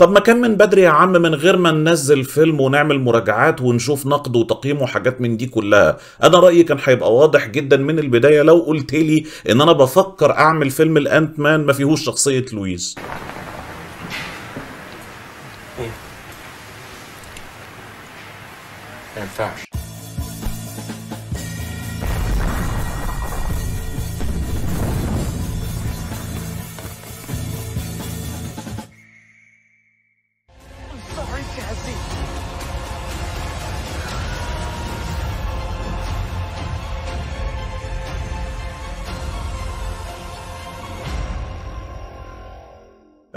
طب ما كان من بدري يا عم، من غير ما ننزل فيلم ونعمل مراجعات ونشوف نقده وتقييمه وحاجات من دي كلها. انا رايي كان هيبقى واضح جدا من البدايه لو قلت لي ان انا بفكر اعمل فيلم الانت مان ما فيهوش شخصيه لويس. ايه؟ ما ينفعش.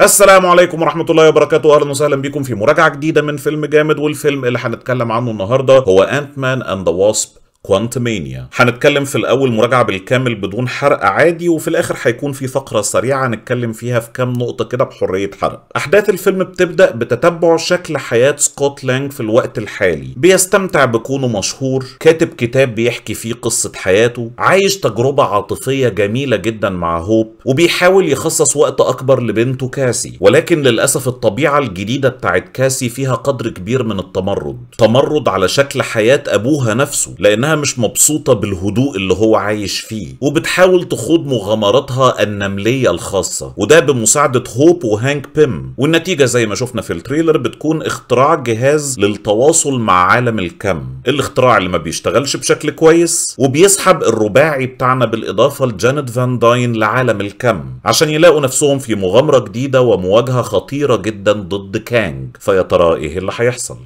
السلام عليكم ورحمة الله وبركاته، أهلا وسهلا بكم في مراجعة جديدة من فيلم جامد. والفيلم اللي هنتكلم عنه النهاردة هو أنت مان أند ذا واسب كوانتمانيا. هنتكلم في الاول مراجعه بالكامل بدون حرق عادي، وفي الاخر هيكون في فقره سريعه هنتكلم فيها في كام نقطه كده بحريه حرق. احداث الفيلم بتبدا بتتبع شكل حياه سكوت لانج في الوقت الحالي. بيستمتع بكونه مشهور، كاتب كتاب بيحكي فيه قصه حياته، عايش تجربه عاطفيه جميله جدا مع هوب، وبيحاول يخصص وقت اكبر لبنته كاسي. ولكن للاسف الطبيعه الجديده بتاعت كاسي فيها قدر كبير من التمرد، تمرد على شكل حياه ابوها نفسه، لانها مش مبسوطة بالهدوء اللي هو عايش فيه، وبتحاول تخوض مغامراتها النملية الخاصة، وده بمساعدة هوب وهانك بيم. والنتيجة زي ما شفنا في التريلر بتكون اختراع جهاز للتواصل مع عالم الكم، الاختراع اللي ما بيشتغلش بشكل كويس، وبيسحب الرباعي بتاعنا بالإضافة لجانيت فان داين لعالم الكم عشان يلاقوا نفسهم في مغامرة جديدة ومواجهة خطيرة جدا ضد كانج. فيا ترى ايه اللي هيحصل؟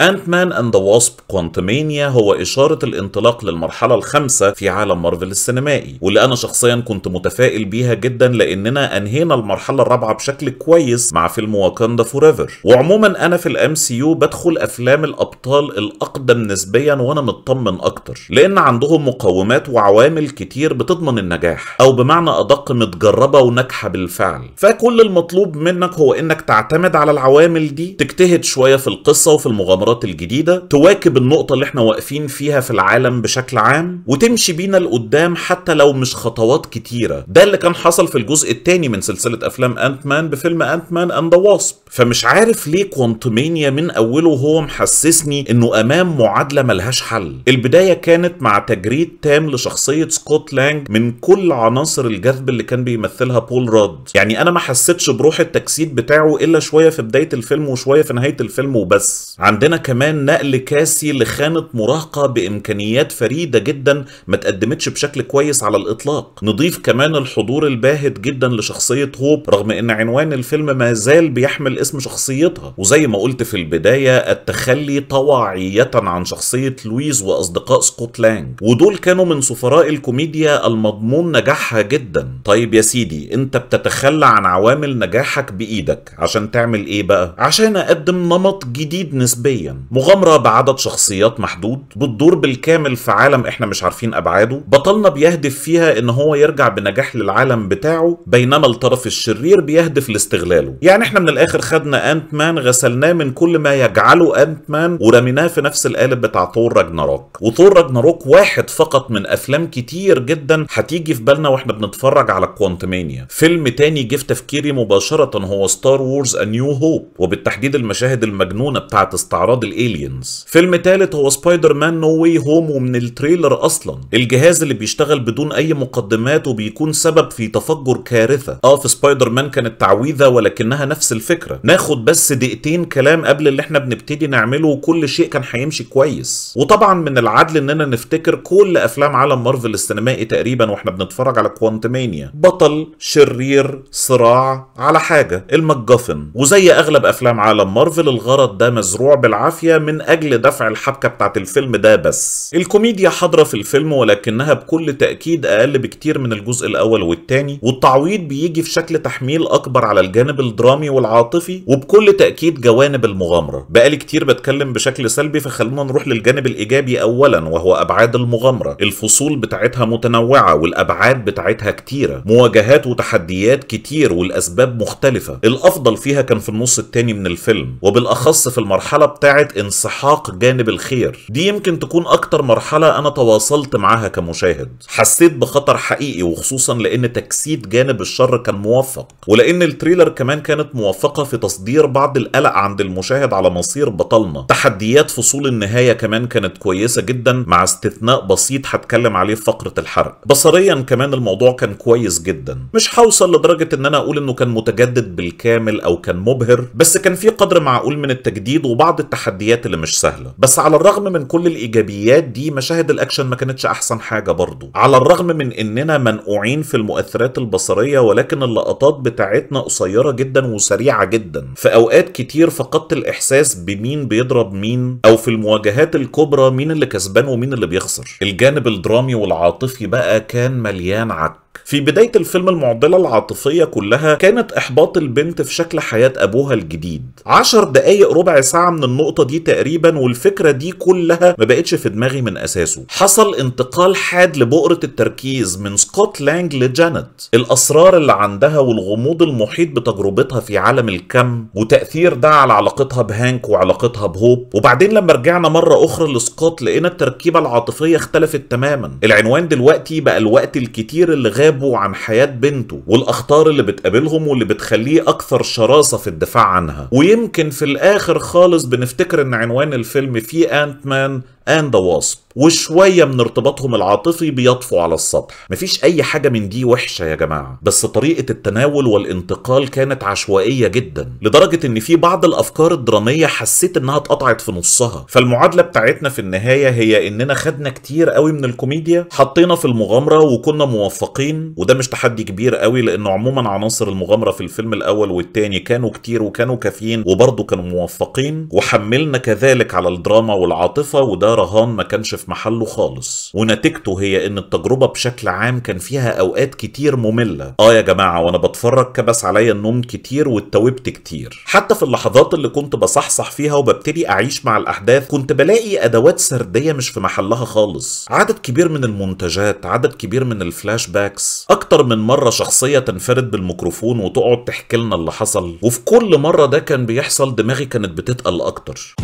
أنت مان أند ذا واسب كوانتمانيا هو إشارة الانطلاق للمرحلة الخامسة في عالم مارفل السينمائي، واللي أنا شخصيا كنت متفائل بيها جدا لأننا أنهينا المرحلة الرابعة بشكل كويس مع فيلم واكاندا فوريفر. وعموما أنا في الMCU بدخل أفلام الأبطال الأقدم نسبيا وأنا مطمن أكتر، لأن عندهم مقومات وعوامل كتير بتضمن النجاح، أو بمعنى أدق متجربة وناجحة بالفعل. فكل المطلوب منك هو إنك تعتمد على العوامل دي، تجتهد شوية في القصة وفي المغامرات الجديدة، تواكب النقطة اللي احنا واقفين فيها في العالم بشكل عام، وتمشي بينا لقدام حتى لو مش خطوات كتيرة. ده اللي كان حصل في الجزء الثاني من سلسلة أفلام أنت مان بفيلم أنت مان أند ذا واسب. فمش عارف ليه كوانتمانيا من أوله هو محسسني إنه أمام معادلة ملهاش حل. البداية كانت مع تجريد تام لشخصية سكوت لانج من كل عناصر الجذب اللي كان بيمثلها بول راد. يعني أنا ما حسيتش بروح التجسيد بتاعه إلا شوية في بداية الفيلم وشوية في نهاية الفيلم وبس. عندنا كمان نقل كاسي لخانة مراهقة بإمكانيات فريدة جدا ما تقدمتش بشكل كويس على الإطلاق. نضيف كمان الحضور الباهت جدا لشخصية هوب، رغم إن عنوان الفيلم ما زال بيحمل اسم شخصيتها، وزي ما قلت في البداية التخلي طواعية عن شخصية لويز وأصدقاء سكوت لانج، ودول كانوا من سفراء الكوميديا المضمون نجاحها جدا. طيب يا سيدي، أنت بتتخلى عن عوامل نجاحك بإيدك عشان تعمل إيه بقى؟ عشان أقدم نمط جديد نسبيا، مغامرة بعدد شخصيات محدود بتدور بالكامل في عالم احنا مش عارفين ابعاده. بطلنا بيهدف فيها ان هو يرجع بنجاح للعالم بتاعه، بينما الطرف الشرير بيهدف لاستغلاله. يعني احنا من الاخر خدنا انت مان، غسلناه من كل ما يجعله انت مان، ورميناه في نفس القالب بتاع ثور راجناروك. وثور راجناروك واحد فقط من افلام كتير جدا هتيجي في بالنا واحنا بنتفرج على كوانتمانيا. فيلم تاني جه في تفكيري مباشرة هو ستار وورز ا نيو هوب، وبالتحديد المشاهد المجنونة بتاعت استعراض الالينز. فيلم ثالث هو سبايدر مان نو واي هوم، ومن التريلر اصلا الجهاز اللي بيشتغل بدون اي مقدمات وبيكون سبب في تفجر كارثه. في سبايدر مان كانت تعويذه ولكنها نفس الفكره، ناخد بس دقيقتين كلام قبل اللي احنا بنبتدي نعمله وكل شيء كان هيمشي كويس. وطبعا من العدل اننا نفتكر كل افلام عالم مارفل السينمائي تقريبا واحنا بنتفرج على كوانتمانيا، بطل شرير صراع على حاجه، المجفن. وزي اغلب افلام عالم مارفل الغرض ده مزروع بالعافية من أجل دفع الحبكة بتاعت الفيلم ده بس. الكوميديا حاضرة في الفيلم ولكنها بكل تأكيد أقل بكتير من الجزء الأول والتاني، والتعويض بيجي في شكل تحميل أكبر على الجانب الدرامي والعاطفي، وبكل تأكيد جوانب المغامرة. بقالي كتير بتكلم بشكل سلبي، فخلونا نروح للجانب الإيجابي أولا، وهو أبعاد المغامرة. الفصول بتاعتها متنوعة والأبعاد بتاعتها كتيرة، مواجهات وتحديات كتير والأسباب مختلفة. الأفضل فيها كان في النص التاني من الفيلم، وبالأخص في المرحلة بتاعة بتاعة انسحاق جانب الخير. دي يمكن تكون اكتر مرحلة انا تواصلت معاها كمشاهد، حسيت بخطر حقيقي، وخصوصا لان تجسيد جانب الشر كان موفق، ولان التريلر كمان كانت موفقة في تصدير بعض القلق عند المشاهد على مصير بطلنا. تحديات فصول النهاية كمان كانت كويسة جدا، مع استثناء بسيط هتكلم عليه في فقرة الحرق. بصريا كمان الموضوع كان كويس جدا، مش هوصل لدرجة ان انا اقول انه كان متجدد بالكامل او كان مبهر، بس كان في قدر معقول من التجديد وبعض التحديات اللي مش سهلة. بس على الرغم من كل الايجابيات دي، مشاهد الاكشن ما كانتش احسن حاجة برضو، على الرغم من اننا منقوعين في المؤثرات البصرية، ولكن اللقطات بتاعتنا قصيرة جدا وسريعة جدا. في اوقات كتير فقدت الاحساس بمين بيضرب مين، او في المواجهات الكبرى مين اللي كسبان ومين اللي بيخسر. الجانب الدرامي والعاطفي بقى كان مليان عك. في بداية الفيلم المعضلة العاطفية كلها كانت إحباط البنت في شكل حياة أبوها الجديد. 10 دقايق ربع ساعة من النقطة دي تقريبا، والفكرة دي كلها ما بقتش في دماغي من أساسه. حصل انتقال حاد لبؤرة التركيز من سكوت لانج لجانيت. الأسرار اللي عندها والغموض المحيط بتجربتها في عالم الكم، وتأثير ده على علاقتها بهانك وعلاقتها بهوب. وبعدين لما رجعنا مرة أخرى لسكوت، لقينا التركيبة العاطفية اختلفت تماما. العنوان دلوقتي بقى الوقت الكتير اللي غابوا عن حياة بنته، والأخطار اللي بتقابلهم واللي بتخليه أكثر شراسة في الدفاع عنها. ويمكن في الآخر خالص بنفتكر إن عنوان الفيلم فيه أنت مان and the wasp، وشوية من ارتباطهم العاطفي بيطفو على السطح. مفيش أي حاجة من دي وحشة يا جماعة، بس طريقة التناول والانتقال كانت عشوائية جدا، لدرجة إن في بعض الأفكار الدرامية حسيت إنها اتقطعت في نصها. فالمعادلة بتاعتنا في النهاية هي إننا خدنا كتير قوي من الكوميديا، حطينا في المغامرة وكنا موفقين، وده مش تحدي كبير قوي لأنه عموما عناصر المغامرة في الفيلم الأول والتاني كانوا كتير وكانوا كافيين وبرضه كانوا موفقين. وحملنا كذلك على الدراما والعاطفة، وده رهان ما كانش في محله خالص، ونتيجته هي ان التجربة بشكل عام كان فيها اوقات كتير مملة. يا جماعة، وانا بتفرج كبس عليا النوم كتير واتوبت كتير. حتى في اللحظات اللي كنت بصحصح فيها وببتدي اعيش مع الاحداث، كنت بلاقي ادوات سردية مش في محلها خالص. عدد كبير من المنتجات، عدد كبير من الفلاش باكس، اكتر من مرة شخصية تنفرد بالميكروفون وتقعد تحكي لنا اللي حصل، وفي كل مرة ده كان بيحصل دماغي كانت بتتقل اكتر.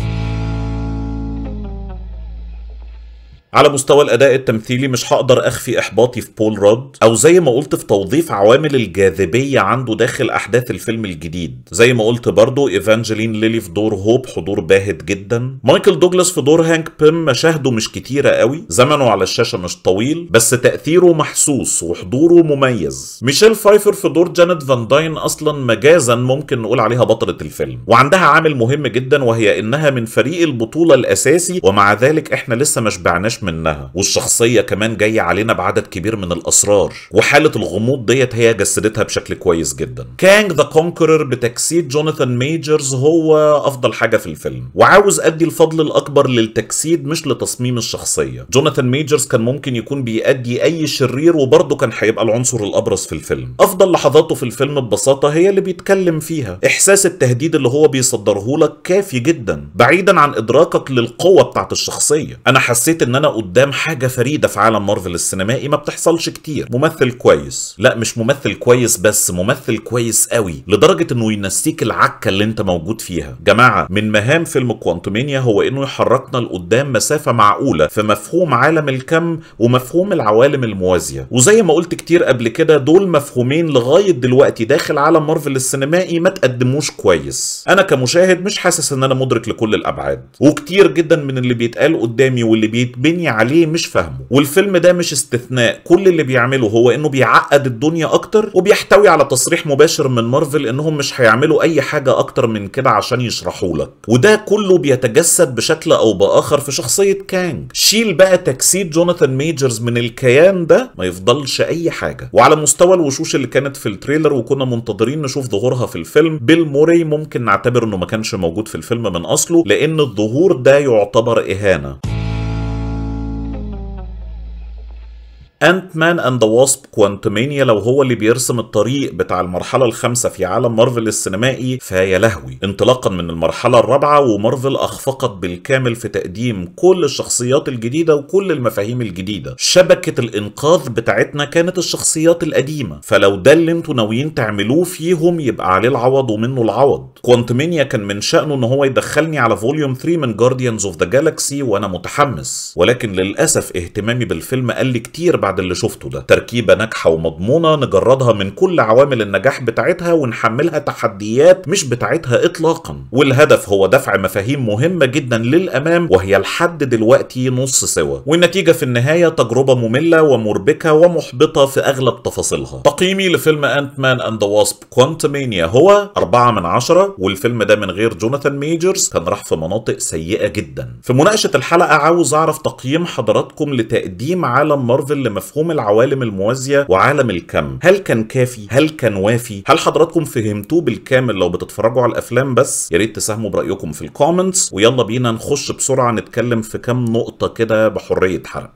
على مستوى الاداء التمثيلي مش هقدر اخفي احباطي في بول راد، او زي ما قلت في توظيف عوامل الجاذبيه عنده داخل احداث الفيلم الجديد. زي ما قلت برضو، ايفانجلين ليلي في دور هوب حضور باهت جدا. مايكل دوجلاس في دور هانك بيم مشاهده مش كتيره قوي، زمنه على الشاشه مش طويل، بس تاثيره محسوس وحضوره مميز. ميشيل فايفر في دور جانيت فان داين اصلا مجازا ممكن نقول عليها بطله الفيلم، وعندها عامل مهم جدا وهي انها من فريق البطوله الاساسي، ومع ذلك احنا لسه ما شبعناش منها. والشخصية كمان جاية علينا بعدد كبير من الأسرار، وحالة الغموض ديت هي جسدتها بشكل كويس جدا. كانج ذا كونكرر بتجسيد جوناثان ميجرز هو أفضل حاجة في الفيلم، وعاوز أدي الفضل الأكبر للتجسيد مش لتصميم الشخصية. جوناثان ميجرز كان ممكن يكون بيأدي أي شرير وبرضه كان هيبقى العنصر الأبرز في الفيلم. أفضل لحظاته في الفيلم ببساطة هي اللي بيتكلم فيها، إحساس التهديد اللي هو بيصدره لك كافي جدا، بعيدا عن إدراكك للقوة بتاعت الشخصية. أنا حسيت إن أنا قدام حاجة فريدة في عالم مارفل السينمائي ما بتحصلش كتير. ممثل كويس، لا مش ممثل كويس بس، ممثل كويس قوي لدرجة انه ينسيك العكة اللي انت موجود فيها. جماعة، من مهام فيلم كوانتومينيا هو انه يحركنا لقدام مسافة معقولة في مفهوم عالم الكم ومفهوم العوالم الموازية، وزي ما قلت كتير قبل كده، دول مفهومين لغاية دلوقتي داخل عالم مارفل السينمائي ما تقدموش كويس. انا كمشاهد مش حاسس ان انا مدرك لكل الابعاد، وكتير جدا من اللي بيتقال قدامي واللي بني عليه مش فاهمه، والفيلم ده مش استثناء. كل اللي بيعمله هو انه بيعقد الدنيا اكتر، وبيحتوي على تصريح مباشر من مارفل انهم مش هيعملوا اي حاجه اكتر من كده عشان يشرحوا لك، وده كله بيتجسد بشكل او باخر في شخصيه كانج. شيل بقى تجسيد جوناثان ميجرز من الكيان ده، ما يفضلش اي حاجه. وعلى مستوى الوشوش اللي كانت في التريلر وكنا منتظرين نشوف ظهورها في الفيلم، بيل موري ممكن نعتبر انه ما كانش موجود في الفيلم من اصله، لان الظهور ده يعتبر اهانه. أنت مان أند ذا واسب كوانتمانيا لو هو اللي بيرسم الطريق بتاع المرحلة الخامسة في عالم مارفل السينمائي فيا لهوي. انطلاقا من المرحلة الرابعة ومارفل أخفقت بالكامل في تقديم كل الشخصيات الجديدة وكل المفاهيم الجديدة. شبكة الإنقاذ بتاعتنا كانت الشخصيات القديمة، فلو ده اللي انتوا ناويين تعملوه فيهم يبقى عليه العوض ومنه العوض. كوانتمانيا كان من شأنه ان هو يدخلني على فوليوم 3 من جارديانز اوف ذا جالاكسي وأنا متحمس، ولكن للأسف اهتمامي بالفيلم قل لي كتير بعد اللي شفته ده. تركيبة ناجحة ومضمونة نجردها من كل عوامل النجاح بتاعتها ونحملها تحديات مش بتاعتها إطلاقا، والهدف هو دفع مفاهيم مهمة جدا للأمام وهي لحد دلوقتي نص سوا، والنتيجة في النهاية تجربة مملة ومربكة ومحبطة في أغلب تفاصيلها. تقييمي لفيلم أنت مان أند ذا واسب كوانتمانيا هو 4/10، والفيلم ده من غير جوناثان ميجرز كان راح في مناطق سيئة جدا. في مناقشة الحلقة عاوز أعرف تقييم حضراتكم لتقديم عالم مارفل مفهوم العوالم الموازية وعالم الكم، هل كان كافي؟ هل كان وافي؟ هل حضراتكم فهمتوه بالكامل لو بتتفرجوا على الافلام بس؟ يا ريت تساهموا برأيكم في الكومنتس، ويلا بينا نخش بسرعة نتكلم في كام نقطة كده بحرية حرق.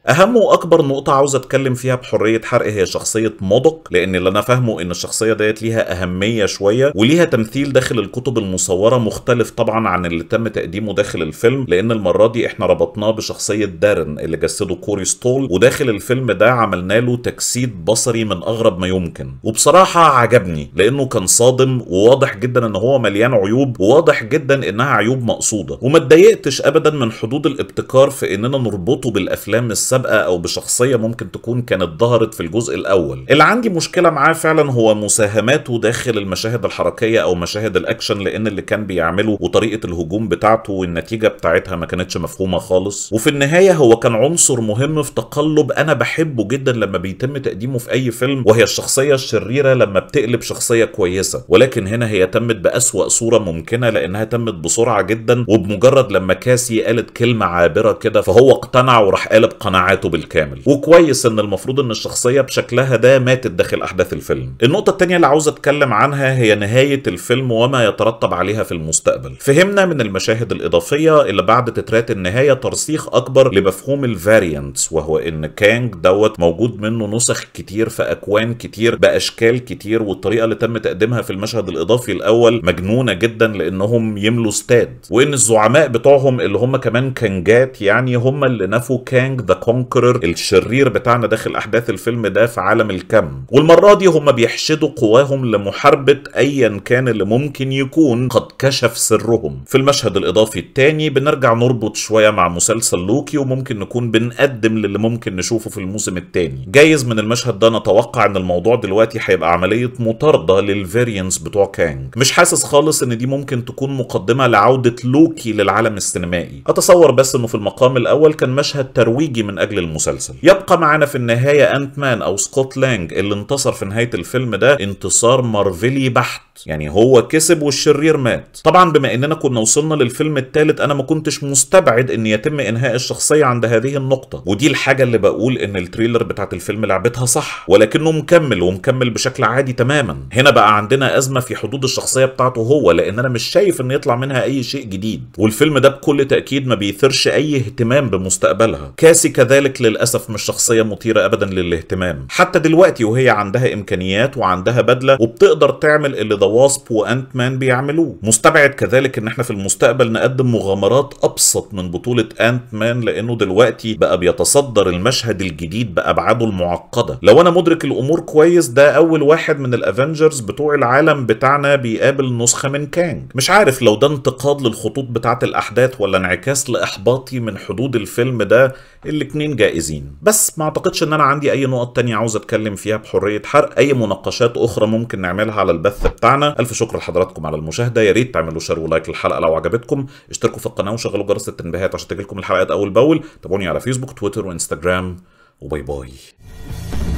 اهم واكبر نقطه عاوز اتكلم فيها بحريه حرق هي شخصيه مودوك، لان اللي انا فاهمه ان الشخصيه ديت ليها اهميه شويه وليها تمثيل داخل الكتب المصوره مختلف طبعا عن اللي تم تقديمه داخل الفيلم، لان المره دي احنا ربطناه بشخصيه دارن اللي جسده كوري ستول، وداخل الفيلم ده عملنا له تجسيد بصري من اغرب ما يمكن، وبصراحه عجبني لانه كان صادم وواضح جدا ان هو مليان عيوب، وواضح جدا انها عيوب مقصوده، وما اتضايقتش ابدا من حدود الابتكار في اننا نربطه بالافلام السابقة او بشخصيه ممكن تكون كانت ظهرت في الجزء الاول. اللي عندي مشكله معاه فعلا هو مساهماته داخل المشاهد الحركيه او مشاهد الاكشن، لان اللي كان بيعمله وطريقه الهجوم بتاعته والنتيجه بتاعتها ما كانتش مفهومه خالص، وفي النهايه هو كان عنصر مهم في تقلب انا بحبه جدا لما بيتم تقديمه في اي فيلم، وهي الشخصيه الشريره لما بتقلب شخصيه كويسه، ولكن هنا هي تمت بأسوأ صوره ممكنه لانها تمت بسرعه جدا، وبمجرد لما كاسي قالت كلمه عابره كده فهو اقتنع وراح قالب قناعاته بالكامل. وكويس ان المفروض ان الشخصيه بشكلها ده ماتت داخل احداث الفيلم. النقطه الثانيه اللي عاوز اتكلم عنها هي نهايه الفيلم وما يترتب عليها في المستقبل. فهمنا من المشاهد الاضافيه اللي بعد تترات النهايه ترسيخ اكبر لمفهوم الفاريانتس، وهو ان كانج دوت موجود منه نسخ كتير في اكوان كتير باشكال كتير، والطريقه اللي تم تقديمها في المشهد الاضافي الاول مجنونه جدا لانهم يملوا استاد، وان الزعماء بتوعهم اللي هم كمان كانجات يعني هم اللي نفوا كانج ذا كونكرر الشرير بتاعنا داخل احداث الفيلم ده في عالم الكم، والمره دي هم بيحشدوا قواهم لمحاربه ايا كان اللي ممكن يكون قد كشف سرهم. في المشهد الاضافي الثاني بنرجع نربط شويه مع مسلسل لوكي، وممكن نكون بنقدم للي ممكن نشوفه في الموسم الثاني. جايز من المشهد ده نتوقع ان الموضوع دلوقتي هيبقى عمليه مطارده للفاريانس بتوع كانج، مش حاسس خالص ان دي ممكن تكون مقدمه لعوده لوكي للعالم السينمائي، اتصور بس انه في المقام الاول كان مشهد ترويجي من اجل المسلسل. يبقى معانا في النهايه أنت مان او سكوت لانج اللي انتصر في نهايه الفيلم ده انتصار مارفلي بحت، يعني هو كسب والشرير مات. طبعا بما اننا كنا وصلنا للفيلم الثالث انا ما كنتش مستبعد ان يتم انهاء الشخصيه عند هذه النقطه، ودي الحاجه اللي بقول ان التريلر بتاعت الفيلم لعبتها صح، ولكنه مكمل ومكمل بشكل عادي تماما. هنا بقى عندنا ازمه في حدود الشخصيه بتاعته هو، لان انا مش شايف ان يطلع منها اي شيء جديد، والفيلم ده بكل تاكيد ما بيثيرش اي اهتمام بمستقبلها. كاسي كذلك للاسف مش شخصيه مثيره ابدا للاهتمام حتى دلوقتي، وهي عندها امكانيات وعندها بدله وبتقدر تعمل اللي ذا واسب وانت مان بيعملوه. مستبعد كذلك ان احنا في المستقبل نقدم مغامرات ابسط من بطوله انت مان، لانه دلوقتي بقى بيتصدر المشهد الجديد بابعاده المعقده. لو انا مدرك الامور كويس ده اول واحد من الافنجرز بتوع العالم بتاعنا بيقابل نسخه من كانج، مش عارف لو ده انتقاد للخطوط بتاعه الاحداث ولا انعكاس لاحباطي من حدود الفيلم ده، الاتنين جائزين. بس ما اعتقدش ان انا عندي اي نقط تانية عاوز اتكلم فيها بحرية حرق. اي مناقشات اخرى ممكن نعملها على البث بتاعنا. الف شكر لحضراتكم على المشاهدة، يا ريت تعملوا شير ولايك للحلقة لو عجبتكم، اشتركوا في القناة وشغلوا جرس التنبيهات عشان تجيلكم الحلقات اول باول، تابعوني على فيسبوك تويتر وانستجرام، وباي باي.